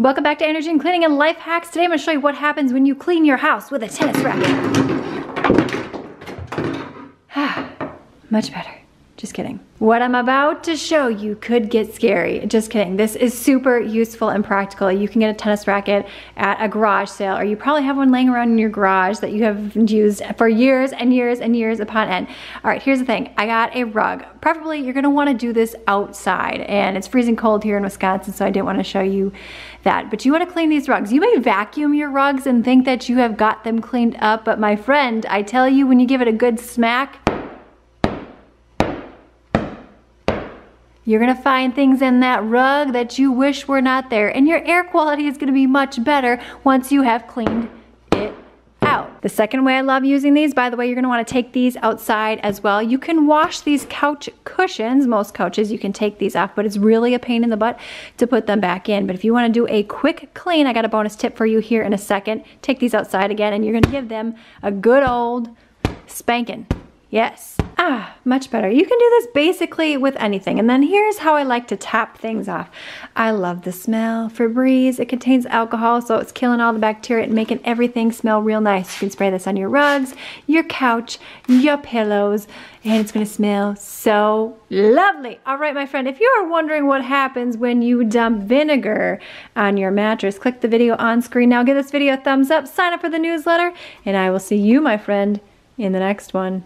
Welcome back to Energy and Cleaning and Life Hacks. Today I'm going to show you what happens when you clean your house with a tennis racket. Much better. Just kidding. What I'm about to show you could get scary. Just kidding. This is super useful and practical. You can get a tennis racket at a garage sale, or you probably have one laying around in your garage that you have used for years and years and years upon end. All right, here's the thing. I got a rug. Preferably you're gonna wanna do this outside, and it's freezing cold here in Wisconsin, so I didn't wanna show you that. But you wanna clean these rugs. You may vacuum your rugs and think that you have got them cleaned up, but my friend, I tell you, when you give it a good smack, you're gonna find things in that rug that you wish were not there, and your air quality is gonna be much better once you have cleaned it out. The second way I love using these, by the way, you're gonna wanna take these outside as well. You can wash these couch cushions. Most couches, you can take these off, but it's really a pain in the butt to put them back in. But if you wanna do a quick clean, I got a bonus tip for you here in a second. Take these outside again, and you're gonna give them a good old spanking. Yes. Ah, much better. You can do this basically with anything. And then here's how I like to top things off. I love the smell. Febreze, it contains alcohol, so it's killing all the bacteria and making everything smell real nice. You can spray this on your rugs, your couch, your pillows, and it's gonna smell so lovely. All right, my friend, if you are wondering what happens when you dump vinegar on your mattress, click the video on screen now. Give this video a thumbs up, sign up for the newsletter, and I will see you, my friend, in the next one.